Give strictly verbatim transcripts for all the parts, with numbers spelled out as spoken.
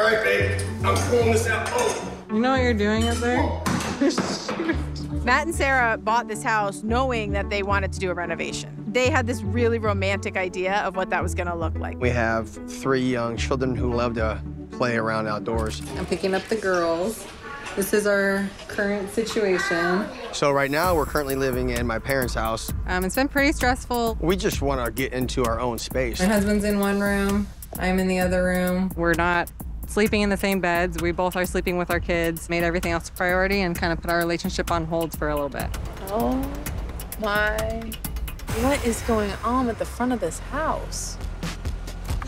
All right, babe, I'm pulling this out. Oh. You know what you're doing up there? Matt and Sarah bought this house knowing that they wanted to do a renovation. They had this really romantic idea of what that was gonna look like. We have three young children who love to play around outdoors. I'm picking up the girls. This is our current situation. So right now, we're currently living in my parents' house. Um, it's been pretty stressful. We just want to get into our own space. My husband's in one room. I'm in the other room. We're not sleeping in the same beds. We both are sleeping with our kids. Made everything else a priority and kind of put our relationship on hold for a little bit. Oh my. What is going on at the front of this house?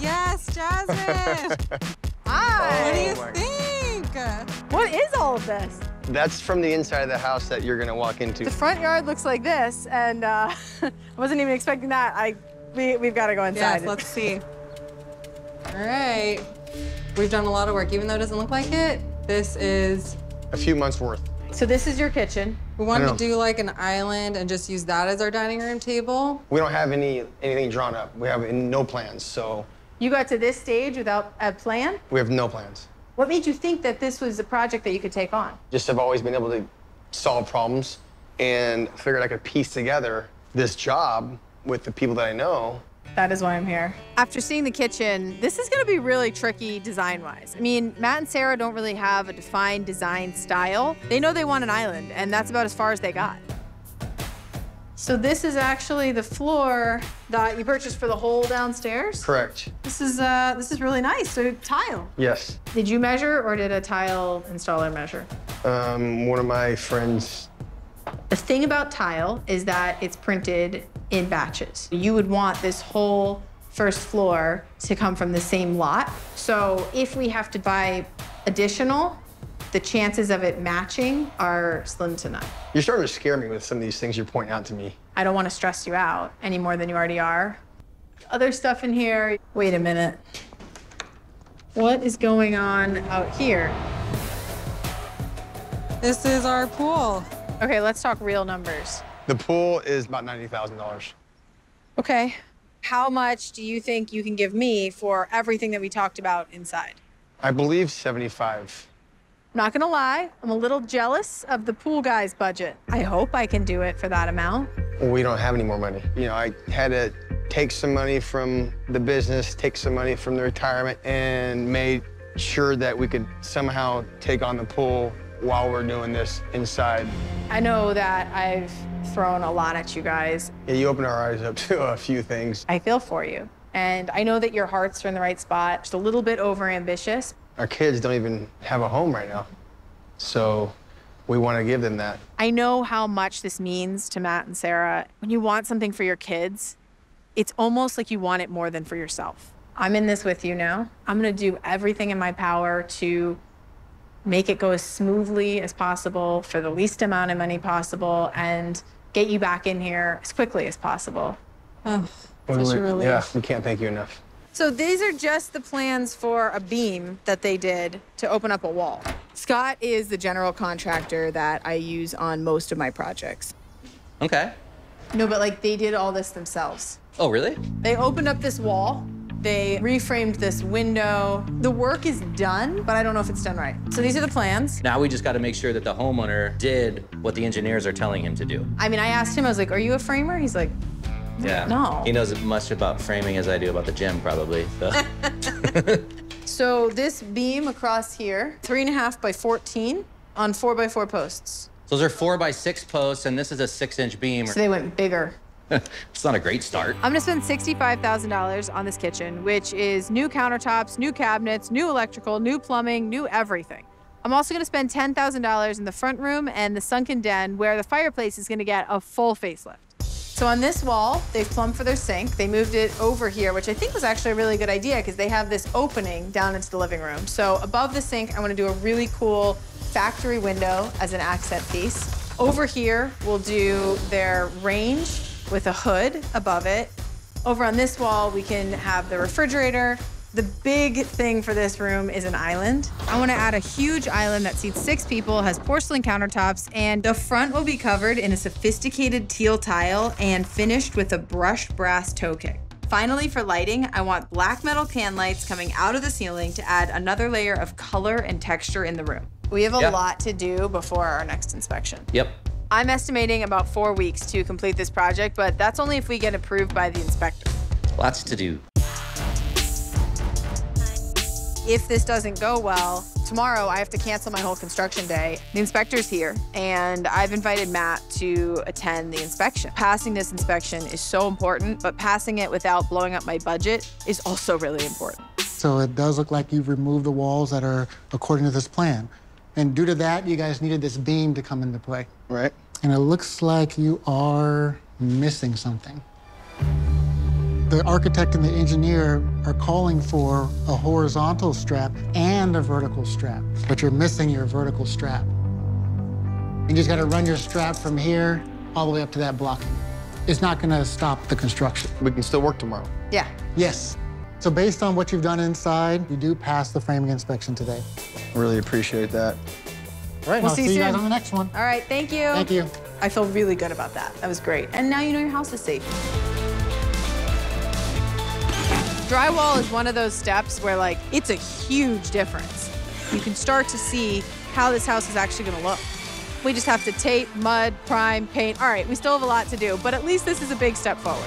Yes, Jasmine. Hi. Oh, what do you my. think? What is all of this? That's from the inside of the house that you're gonna walk into. The front yard looks like this, and uh, I wasn't even expecting that. I, we, we've got to go inside. Yes, let's see. All right. We've done a lot of work, even though it doesn't look like it. This is a few months worth. So this is your kitchen. We wanted to do like an island and just use that as our dining room table. We don't have any anything drawn up. We have no plans, so. You got to this stage without a plan? We have no plans. What made you think that this was a project that you could take on? Just have always been able to solve problems and figured I could piece together this job with the people that I know. That is why I'm here. After seeing the kitchen, this is gonna be really tricky design-wise. I mean, Matt and Sarah don't really have a defined design style. They know they want an island, and that's about as far as they got. So this is actually the floor that you purchased for the whole downstairs? Correct. This is uh, this is really nice, so tile. Yes. Did you measure or did a tile installer measure? Um, one of my friends. The thing about tile is that it's printed in batches. You would want this whole first floor to come from the same lot. So if we have to buy additional, the chances of it matching are slim to none. You're starting to scare me with some of these things you're pointing out to me. I don't want to stress you out any more than you already are. Other stuff in here. Wait a minute. What is going on out here? This is our pool. Okay, let's talk real numbers. The pool is about ninety thousand dollars. Okay. How much do you think you can give me for everything that we talked about inside? I believe seventy-five. I'm not gonna lie, I'm a little jealous of the pool guy's budget. I hope I can do it for that amount. We don't have any more money. You know, I had to take some money from the business, take some money from the retirement, and made sure that we could somehow take on the pool while we're doing this inside. I know that I've thrown a lot at you guys. Yeah, you opened our eyes up to a few things. I feel for you, and I know that your hearts are in the right spot. Just a little bit overambitious. Our kids don't even have a home right now, so we want to give them that. I know how much this means to Matt and Sarah. When you want something for your kids, it's almost like you want it more than for yourself. I'm in this with you now. I'm going to do everything in my power to make it go as smoothly as possible for the least amount of money possible and get you back in here as quickly as possible. Oh, such a relief. Yeah, we can't thank you enough. So these are just the plans for a beam that they did to open up a wall. Scott is the general contractor that I use on most of my projects. Okay. No, but like they did all this themselves. Oh, really? They opened up this wall. They reframed this window. The work is done, but I don't know if it's done right. So these are the plans. Now we just got to make sure that the homeowner did what the engineers are telling him to do. I mean, I asked him, I was like, are you a framer? He's like, yeah. No. He knows as much about framing as I do about the gym, probably. So, so this beam across here, three and a half by fourteen on four by four posts. So those are four by six posts, and this is a six inch beam. So they went bigger. It's not a great start. I'm gonna spend sixty-five thousand dollars on this kitchen, which is new countertops, new cabinets, new electrical, new plumbing, new everything. I'm also gonna spend ten thousand dollars in the front room and the sunken den where the fireplace is gonna get a full facelift. So on this wall, they've plumbed for their sink. They moved it over here, which I think was actually a really good idea because they have this opening down into the living room. So above the sink, I want to do a really cool factory window as an accent piece. Over here, we'll do their range with a hood above it. Over on this wall, we can have the refrigerator. The big thing for this room is an island. I want to add a huge island that seats six people, has porcelain countertops, and the front will be covered in a sophisticated teal tile and finished with a brushed brass toe kick. Finally, for lighting, I want black metal can lights coming out of the ceiling to add another layer of color and texture in the room. We have a yep. lot to do before our next inspection. Yep. I'm estimating about four weeks to complete this project, but that's only if we get approved by the inspector. Lots to do. If this doesn't go well, tomorrow I have to cancel my whole construction day. The inspector's here, and I've invited Matt to attend the inspection. Passing this inspection is so important, but passing it without blowing up my budget is also really important. So it does look like you've removed the walls that are according to this plan. And due to that, you guys needed this beam to come into play. Right. And it looks like you are missing something. The architect and the engineer are calling for a horizontal strap and a vertical strap, but you're missing your vertical strap. You just gotta run your strap from here all the way up to that blocking. It's not gonna stop the construction. We can still work tomorrow. Yeah. Yes. So based on what you've done inside, you do pass the framing inspection today. Really appreciate that. All right, we'll I'll see, see you soon. guys on the next one. All right, thank you. Thank you. I feel really good about that. That was great. And now you know your house is safe. Drywall is one of those steps where, like, it's a huge difference. You can start to see how this house is actually gonna look. We just have to tape, mud, prime, paint. All right, we still have a lot to do, but at least this is a big step forward.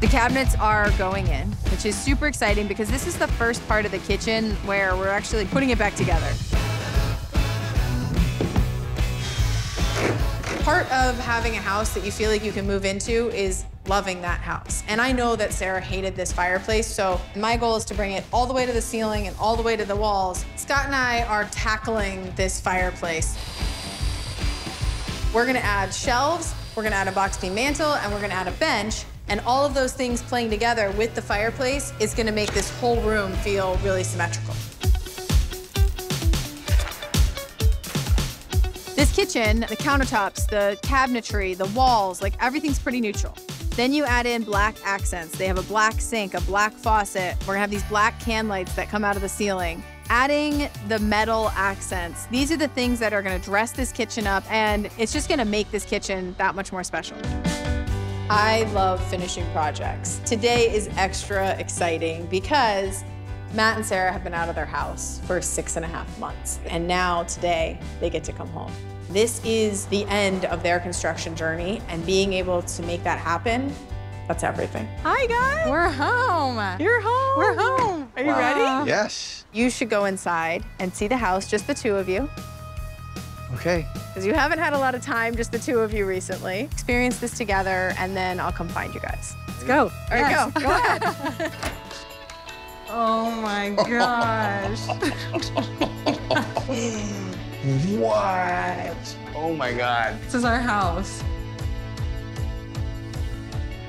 The cabinets are going in, which is super exciting because this is the first part of the kitchen where we're actually putting it back together. Part of having a house that you feel like you can move into is loving that house. And I know that Sarah hated this fireplace, so my goal is to bring it all the way to the ceiling and all the way to the walls. Scott and I are tackling this fireplace. We're gonna add shelves, we're gonna add a box beam mantel, and we're gonna add a bench. And all of those things playing together with the fireplace is gonna make this whole room feel really symmetrical. This kitchen, the countertops, the cabinetry, the walls, like everything's pretty neutral. Then you add in black accents. They have a black sink, a black faucet. We're gonna have these black can lights that come out of the ceiling. Adding the metal accents. These are the things that are gonna dress this kitchen up, and it's just gonna make this kitchen that much more special. I love finishing projects. Today is extra exciting because Matt and Sarah have been out of their house for six and a half months, and now today they get to come home. This is the end of their construction journey, and being able to make that happen, that's everything. Hi guys. We're home. You're home. We're home. Are you wow. ready? Yes. You should go inside and see the house, just the two of you. Okay. Because you haven't had a lot of time, just the two of you recently. Experience this together, and then I'll come find you guys. Let's go. All right, yes. go. Go ahead. Oh my gosh. What? Oh my God. This is our house.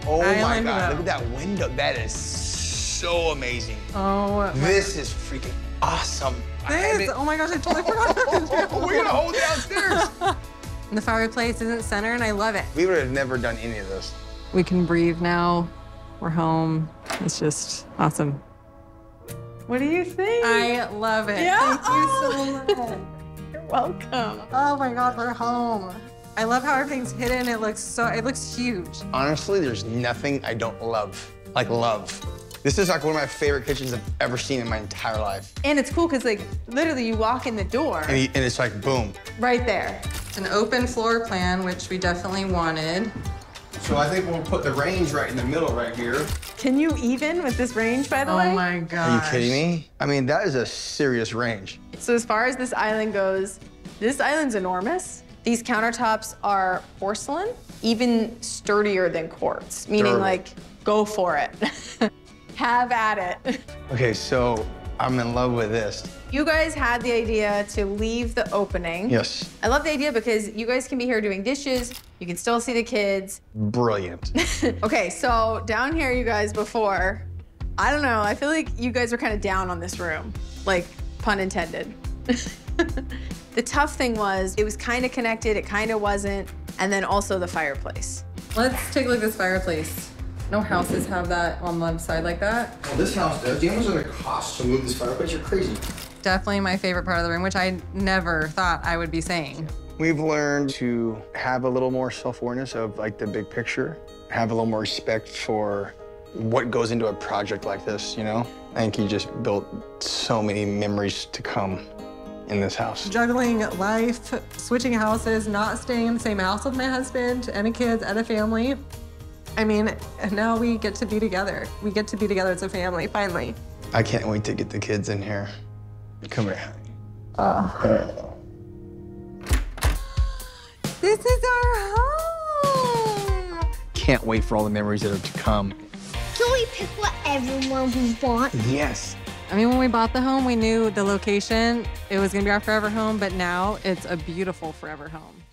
Oh I my God, look at that window. That is so amazing. Oh. This is freaking awesome. This, oh my gosh, I totally forgot about this. We're gonna hold it downstairs. And the fireplace isn't center, and I love it. We would have never done any of this. We can breathe now. We're home. It's just awesome. What do you think? I love it. Yeah? Thank oh. you so much. You're welcome. Oh my God, we're home. I love how everything's hidden. It looks so, it looks huge. Honestly, there's nothing I don't love, like love. This is like one of my favorite kitchens I've ever seen in my entire life. And it's cool because like literally you walk in the door. And, he, and it's like boom. Right there. An open floor plan, which we definitely wanted. So I think we'll put the range right in the middle right here. Can you even with this range, by the oh way? Oh my gosh. Are you kidding me? I mean, that is a serious range. So as far as this island goes, this island's enormous. These countertops are porcelain, even sturdier than quartz, meaning durable. Like, go for it. Have at it. Okay, so I'm in love with this. You guys had the idea to leave the opening. Yes. I love the idea because you guys can be here doing dishes. You can still see the kids. Brilliant. Okay, so down here, you guys, before, I don't know, I feel like you guys were kind of down on this room. Like, pun intended. The tough thing was, it was kind of connected, it kind of wasn't, and then also the fireplace. Let's take a look at this fireplace. No houses have that on the side like that. Well, this house does. Do you know what it's going to cost to move this fireplace? You're crazy. Definitely my favorite part of the room, which I never thought I would be saying. We've learned to have a little more self-awareness of like the big picture, have a little more respect for what goes into a project like this, you know? I think you just built so many memories to come in this house. Juggling life, switching houses, not staying in the same house with my husband and the kids and the family. I mean, now we get to be together. We get to be together as a family, finally. I can't wait to get the kids in here. Come here. Oh. This is our home. Can't wait for all the memories that are to come. Can we pick whatever one we want? Yes. I mean, when we bought the home, we knew the location. It was gonna be our forever home, but now it's a beautiful forever home.